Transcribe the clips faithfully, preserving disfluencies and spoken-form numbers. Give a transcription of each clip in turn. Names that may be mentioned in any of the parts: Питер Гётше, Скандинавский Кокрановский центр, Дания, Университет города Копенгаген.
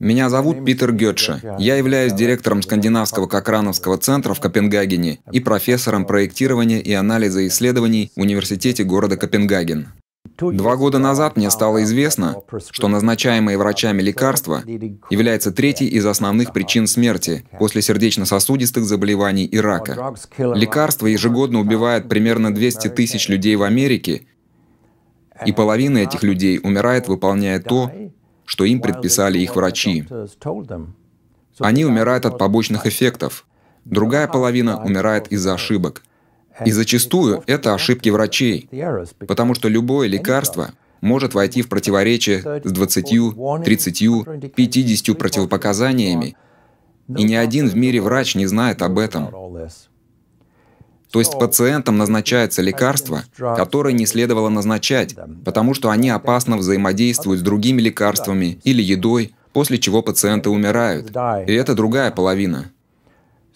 Меня зовут Питер Гётше. Я являюсь директором Скандинавского Кокрановского центра в Копенгагене и профессором проектирования и анализа исследований в Университете города Копенгаген. Два года назад мне стало известно, что назначаемые врачами лекарства является третьей из основных причин смерти после сердечно-сосудистых заболеваний и рака. Лекарства ежегодно убивают примерно двести тысяч людей в Америке, и половина этих людей умирает, выполняя то, что им предписали их врачи. Они умирают от побочных эффектов, другая половина умирает из-за ошибок. И зачастую это ошибки врачей, потому что любое лекарство может войти в противоречие с двадцатью, тридцатью, пятьюдесятью противопоказаниями, и ни один в мире врач не знает об этом. То есть пациентам назначаются лекарства, которые не следовало назначать, потому что они опасно взаимодействуют с другими лекарствами или едой, после чего пациенты умирают. И это другая половина.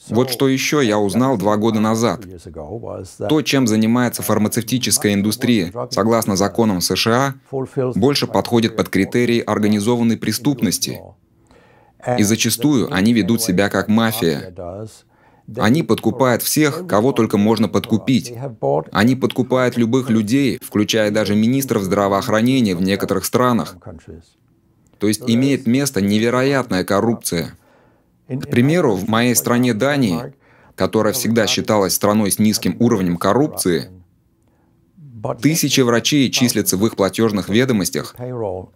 Вот что еще я узнал два года назад. То, чем занимается фармацевтическая индустрия, согласно законам США, больше подходит под критерии организованной преступности. И зачастую они ведут себя как мафия. Они подкупают всех, кого только можно подкупить. Они подкупают любых людей, включая даже министров здравоохранения в некоторых странах. То есть имеет место невероятная коррупция. К примеру, в моей стране Дании, которая всегда считалась страной с низким уровнем коррупции, тысячи врачей числятся в их платежных ведомостях,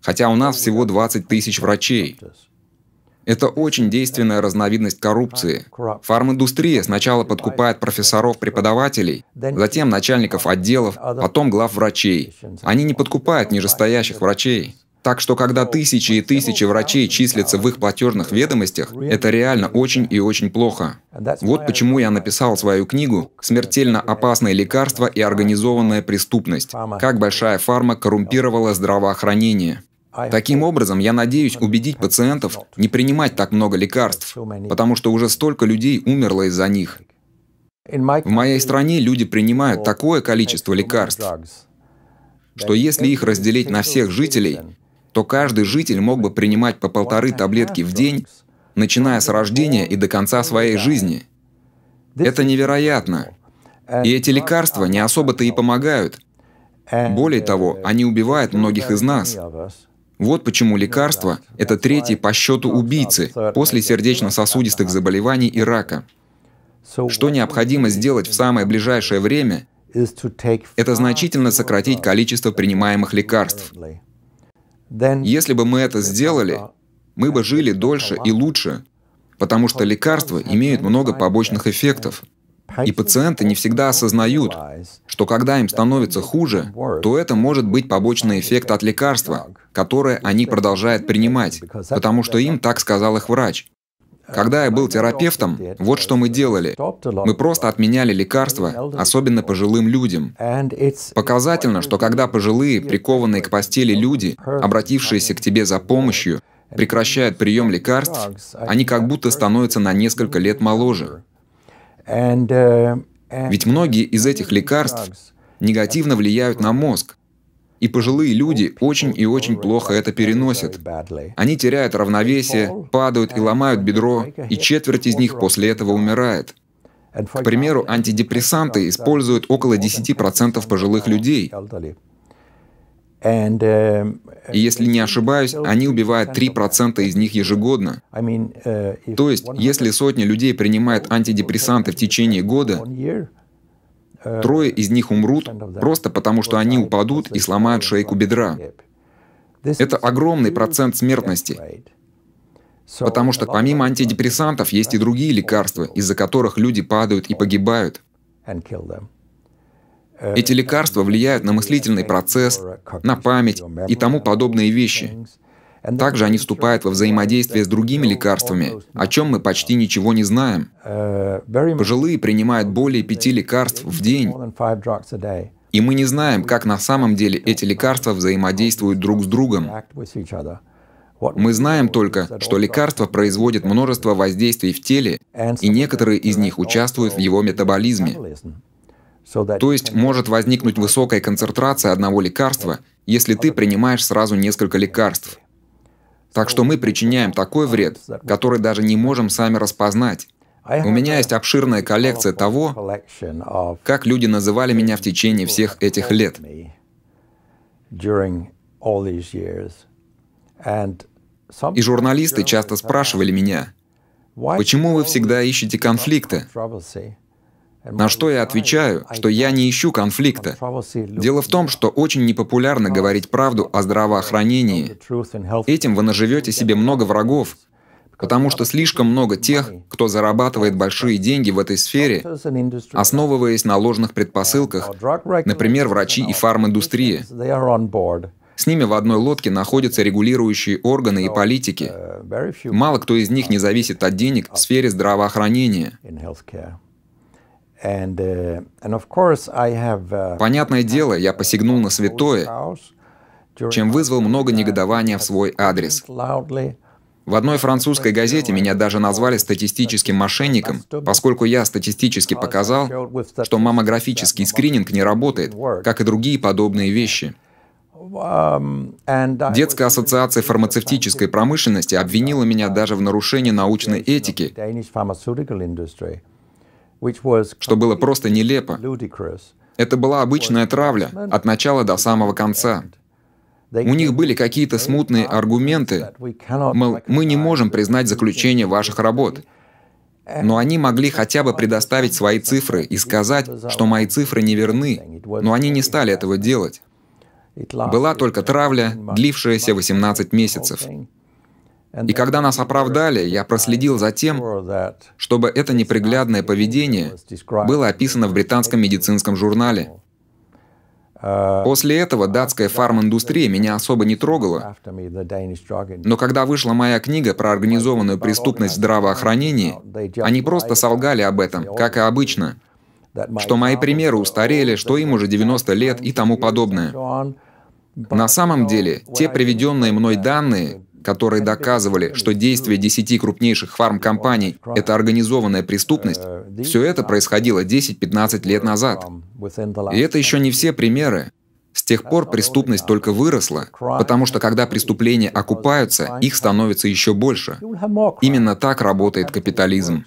хотя у нас всего двадцать тысяч врачей. Это очень действенная разновидность коррупции. Фарминдустрия сначала подкупает профессоров-преподавателей, затем начальников отделов, потом главврачей. Они не подкупают нижестоящих врачей. Так что, когда тысячи и тысячи врачей числятся в их платежных ведомостях, это реально очень и очень плохо. Вот почему я написал свою книгу «Смертельно опасные лекарства и организованная преступность. Как большая фарма коррумпировала здравоохранение». Таким образом, я надеюсь убедить пациентов не принимать так много лекарств, потому что уже столько людей умерло из-за них. В моей стране люди принимают такое количество лекарств, что если их разделить на всех жителей, то каждый житель мог бы принимать по полторы таблетки в день, начиная с рождения и до конца своей жизни. Это невероятно. И эти лекарства не особо-то и помогают. Более того, они убивают многих из нас. Вот почему лекарства — это третий по счету убийцы после сердечно-сосудистых заболеваний и рака. Что необходимо сделать в самое ближайшее время — это значительно сократить количество принимаемых лекарств. Если бы мы это сделали, мы бы жили дольше и лучше, потому что лекарства имеют много побочных эффектов. И пациенты не всегда осознают, что когда им становится хуже, то это может быть побочный эффект от лекарства, которое они продолжают принимать, потому что им так сказал их врач. Когда я был терапевтом, вот что мы делали. Мы просто отменяли лекарства, особенно пожилым людям. Показательно, что когда пожилые, прикованные к постели люди, обратившиеся к тебе за помощью, прекращают прием лекарств, они как будто становятся на несколько лет моложе. Ведь многие из этих лекарств негативно влияют на мозг. И пожилые люди очень и очень плохо это переносят. Они теряют равновесие, падают и ломают бедро, и четверть из них после этого умирает. К примеру, антидепрессанты используют около десяти процентов пожилых людей. И если не ошибаюсь, они убивают три процента из них ежегодно. То есть, если сотня людей принимает антидепрессанты в течение года, трое из них умрут просто потому, что они упадут и сломают шейку бедра. Это огромный процент смертности. Потому что помимо антидепрессантов есть и другие лекарства, из-за которых люди падают и погибают. Эти лекарства влияют на мыслительный процесс, на память и тому подобные вещи. Также они вступают во взаимодействие с другими лекарствами, о чем мы почти ничего не знаем. Пожилые принимают более пяти лекарств в день, и мы не знаем, как на самом деле эти лекарства взаимодействуют друг с другом. Мы знаем только, что лекарства производят множество воздействий в теле, и некоторые из них участвуют в его метаболизме. То есть может возникнуть высокая концентрация одного лекарства, если ты принимаешь сразу несколько лекарств. Так что мы причиняем такой вред, который даже не можем сами распознать. У меня есть обширная коллекция того, как люди называли меня в течение всех этих лет. И журналисты часто спрашивали меня, почему вы всегда ищете конфликты? На что я отвечаю, что я не ищу конфликта. Дело в том, что очень непопулярно говорить правду о здравоохранении. Этим вы наживете себе много врагов, потому что слишком много тех, кто зарабатывает большие деньги в этой сфере, основываясь на ложных предпосылках, например, врачи и фарминдустрия. С ними в одной лодке находятся регулирующие органы и политики. Мало кто из них не зависит от денег в сфере здравоохранения. Понятное дело, я посягнул на святое, чем вызвал много негодования в свой адрес. В одной французской газете меня даже назвали статистическим мошенником, поскольку я статистически показал, что маммографический скрининг не работает, как и другие подобные вещи. Детская ассоциация фармацевтической промышленности обвинила меня даже в нарушении научной этики, что было просто нелепо. Это была обычная травля от начала до самого конца. У них были какие-то смутные аргументы, мол, мы не можем признать заключение ваших работ. Но они могли хотя бы предоставить свои цифры и сказать, что мои цифры не верны, но они не стали этого делать. Была только травля, длившаяся восемнадцать месяцев. И когда нас оправдали, я проследил за тем, чтобы это неприглядное поведение было описано в британском медицинском журнале. После этого датская фарминдустрия меня особо не трогала, но когда вышла моя книга про организованную преступность в здравоохранении, они просто солгали об этом, как и обычно, что мои примеры устарели, что им уже девяносто лет и тому подобное. На самом деле, те приведенные мной данные, которые доказывали, что действия десяти крупнейших фармкомпаний — это организованная преступность, все это происходило десять-пятнадцать лет назад. И это еще не все примеры. С тех пор преступность только выросла, потому что когда преступления окупаются, их становится еще больше. Именно так работает капитализм.